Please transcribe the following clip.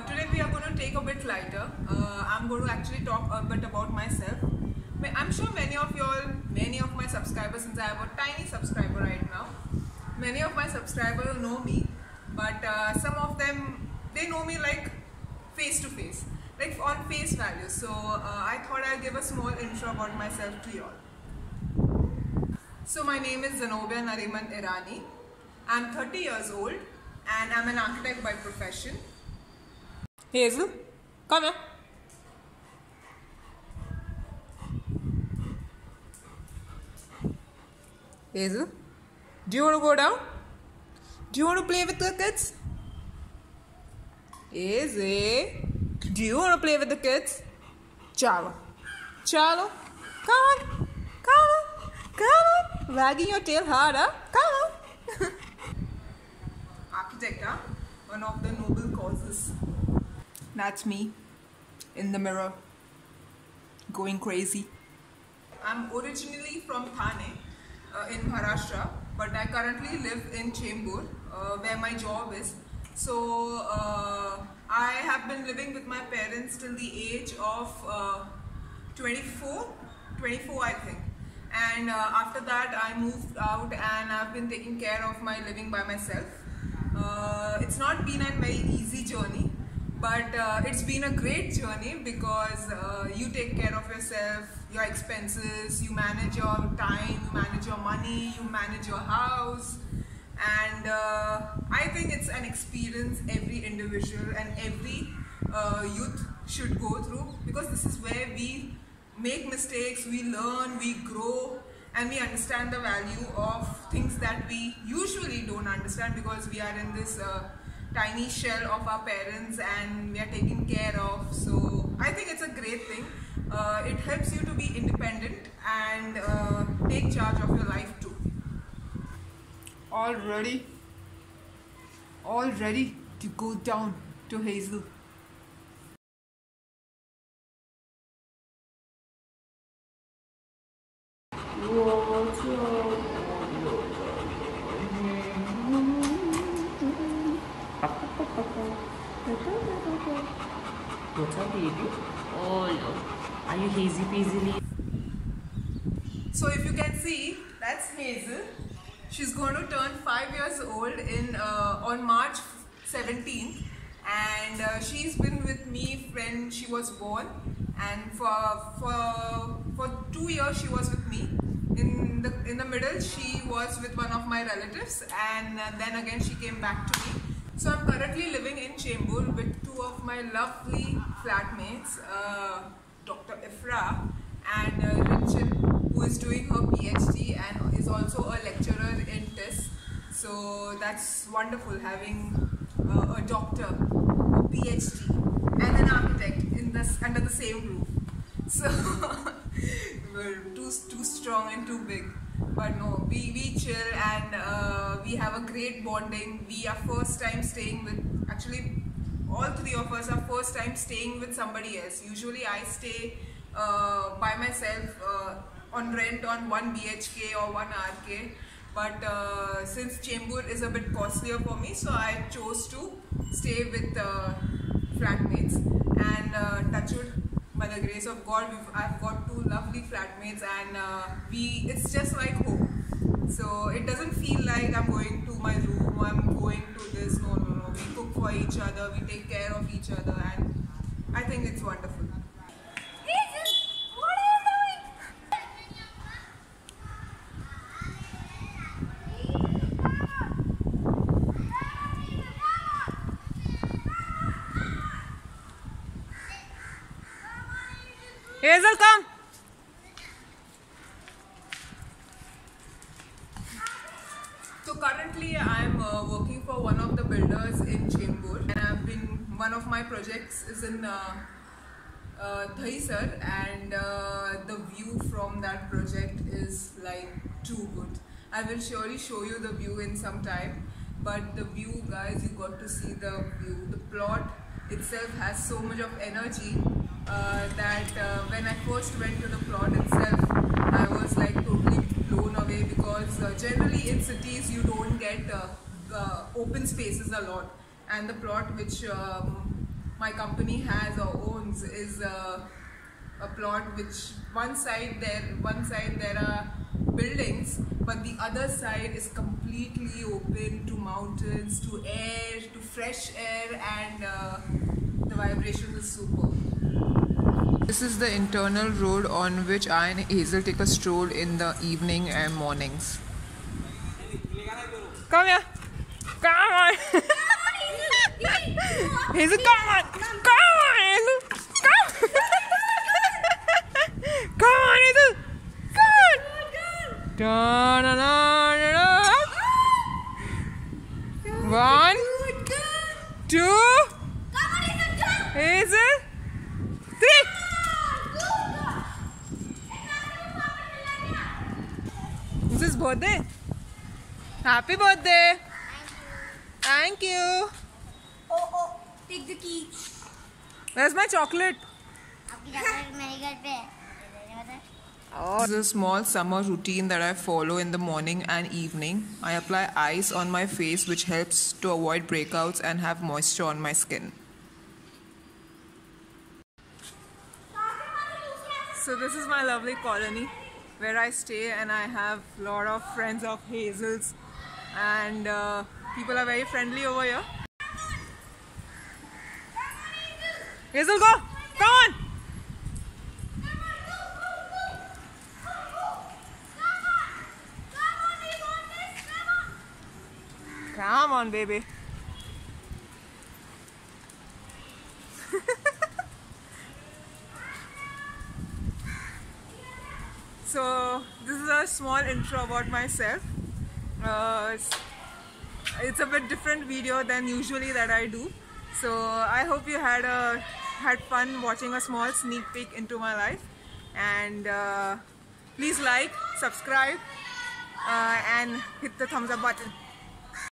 today we are going to take a bit lighter. I'm going to actually talk a bit about myself. I'm sure many of my subscribers, since I have a tiny subscriber right now, many of my subscribers know me, but some of them, they know me like face to face, like on face value. So I thought I'll give a small intro about myself to y'all. So my name is Zenobia Nariman Irani. I'm 30 years old and I'm an architect by profession. Hazel, come here. Hazel, do you want to go down? Do you want to play with the kids? Hazel, do you want to play with the kids? Chalo, chalo, come on, come on, come on. Wagging your tail hard, huh? Come on. Architect, huh? One of the noble causes. That's me, in the mirror, going crazy. I'm originally from Thane, in Maharashtra, but I currently live in Chembur, where my job is. So I have been living with my parents till the age of 24 I think. And after that I moved out and I've been taking care of my living by myself. It's not been a very easy journey. But it's been a great journey because you take care of yourself, your expenses, you manage your time, you manage your money, you manage your house. And I think it's an experience every individual and every youth should go through, because this is where we make mistakes, we learn, we grow, and we understand the value of things that we usually don't understand, because we are in this tiny shell of our parents and we are taken care of. So I think it's a great thing. It helps you to be independent and take charge of your life too. All ready to go down to Hazel. What's up, baby? Oh, look. Are you hazy peasily? So if you can see, that's Hazel. She's going to turn 5 years old in on March 17th, and she's been with me when she was born, and for 2 years she was with me. In the middle she was with one of my relatives, and then again she came back to me. So I'm currently living in Chembur with 2 of my lovely flatmates, Dr. Ifra and Richa, who is doing her PhD and is also a lecturer in TES. So that's wonderful, having a doctor, a PhD and an architect in this, under the same roof. So we're too strong and too big. But no, we chill and we have a great bonding. We are first time staying with, actually all 3 of us are first time staying with somebody else. Usually I stay by myself on rent on 1 BHK or 1 RK. But since Chembur is a bit costlier for me, so I chose to stay with flatmates. And touch wood, by the grace of God, I've got 2 lovely flatmates, and it's just like home. So it doesn't feel like I'm going to my room, I'm going to this, no. We cook for each other, we take care of each other, and I think it's wonderful. Hazel, what are you doing? Hazel, come! Currently, I'm working for one of the builders in Chembur, and one of my projects is in Dahisar, and the view from that project is like too good. I will surely show you the view in some time, but the view, guys, you got to see the view. The plot itself has so much of energy that when I first went to the plot itself, I was like totally blown away, because generally in cities you don't get open spaces a lot, and the plot which my company has or owns is a plot which one side there are buildings, but the other side is completely open to mountains, to air, to fresh air, and the vibration is superb. This is the internal road on which I and Hazel take a stroll in the evening and mornings. Come here. Come on. Hazel, come on. Come on, Hazel. Come. Come on, Hazel. Come on. Da da da da. 1, 2. Hazel. 3. This is birthday. Happy birthday. Thank you. Thank you. Oh, take the key. Where's my chocolate? This is a small summer routine that I follow in the morning and evening. I apply ice on my face, which helps to avoid breakouts and have moisture on my skin. So this is my lovely colony where I stay, and I have a lot of friends of Hazel's, and people are very friendly over here. Hazel, go! Come on! Come on, baby. So this is a small intro about myself. It's a bit different video than usually that I do. So I hope you had fun watching a small sneak peek into my life. And please like, subscribe, and hit the thumbs up button.